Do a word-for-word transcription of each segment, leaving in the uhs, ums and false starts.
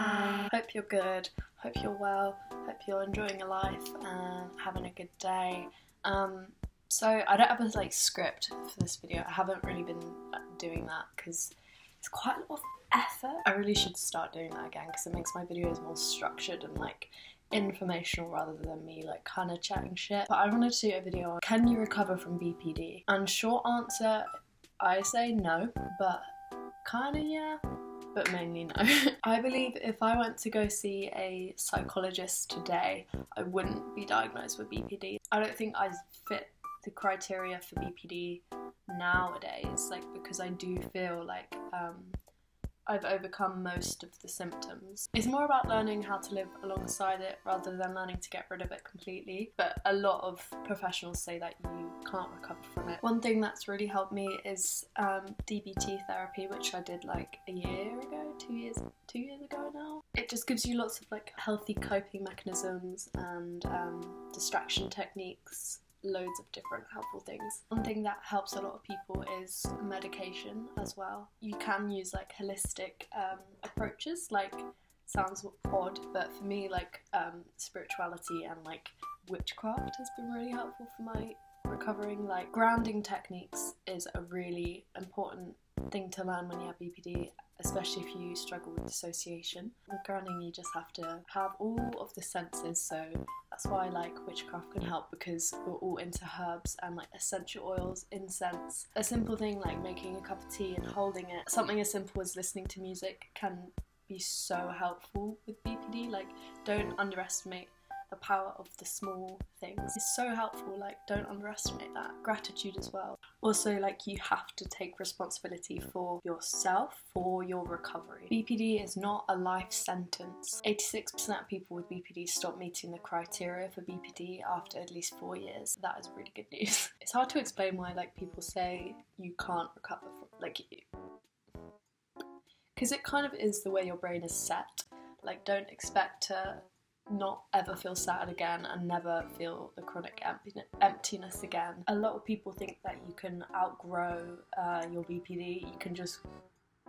Hi, hope you're good, hope you're well, hope you're enjoying your life and having a good day. Um, so I don't have a like script for this video. I haven't really been doing that because it's quite a lot of effort. I really should start doing that again because it makes my videos more structured and like informational rather than me like kind of chatting shit. But I wanted to do a video on can you recover from B P D? And short answer, I say no, but kind of yeah, but mainly no. I believe if I went to go see a psychologist today, I wouldn't be diagnosed with B P D. I don't think I fit the criteria for B P D nowadays, like because I do feel like um, I've overcome most of the symptoms. It's more about learning how to live alongside it rather than learning to get rid of it completely, but a lot of professionals say that you can't recover from it. One thing that's really helped me is um, D B T therapy, which I did like a year ago, two years, two years ago now. It just gives you lots of like healthy coping mechanisms and um, distraction techniques, loads of different helpful things. One thing that helps a lot of people is medication as well. You can use like holistic um, approaches, like sounds odd, but for me like um, spirituality and like witchcraft has been really helpful for my recovering. Like grounding techniques is a really important thing to learn when you have B P D, especially if you struggle with dissociation. With grounding you just have to have all of the senses, so that's why like witchcraft can help because we're all into herbs and like essential oils, incense. A simple thing like making a cup of tea and holding it, something as simple as listening to music can be so helpful with B P D. Like don't underestimate the power of the small things. It's so helpful, like don't underestimate that. Gratitude as well. Also like you have to take responsibility for yourself, for your recovery. B P D is not a life sentence. eighty-six percent of people with B P D stop meeting the criteria for B P D after at least four years. That is really good news. It's hard to explain why like people say you can't recover from, like, because it kind of is the way your brain is set. Like don't expect to not ever feel sad again and never feel the chronic emptiness again. A lot of people think that you can outgrow uh, your B P D, you can just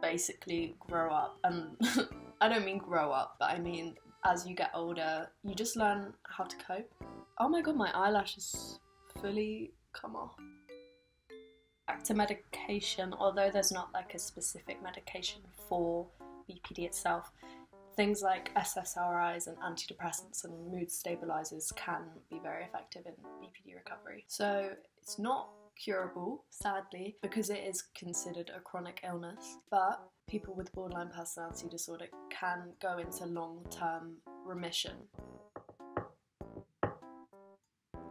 basically grow up, and I don't mean grow up, but I mean as you get older you just learn how to cope. Oh my god, my eyelashes fully come off. Back to medication, although there's not like a specific medication for B P D itself, things like S S R Is and antidepressants and mood stabilizers can be very effective in B P D recovery. So it's not curable, sadly, because it is considered a chronic illness, but people with borderline personality disorder can go into long-term remission.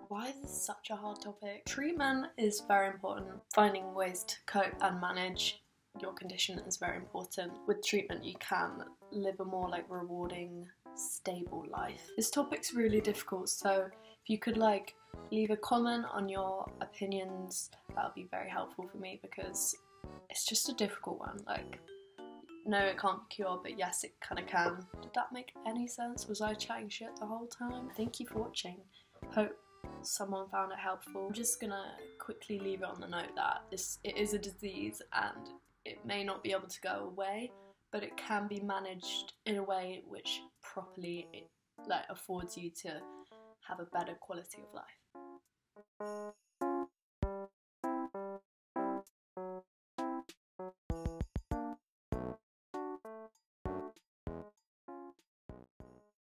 Why is this such a hard topic? Treatment is very important. Finding ways to cope and manage your condition is very important. With treatment you can live a more like rewarding, stable life. This topic's really difficult, so if you could like leave a comment on your opinions, that would be very helpful for me because it's just a difficult one. Like no, it can't be cured, but yes, it kind of can. Did that make any sense? Was I chatting shit the whole time? Thank you for watching. Hope someone found it helpful. I'm just gonna quickly leave it on the note that this it is a disease and it may not be able to go away, but it can be managed in a way which properly it, like, affords you to have a better quality of life.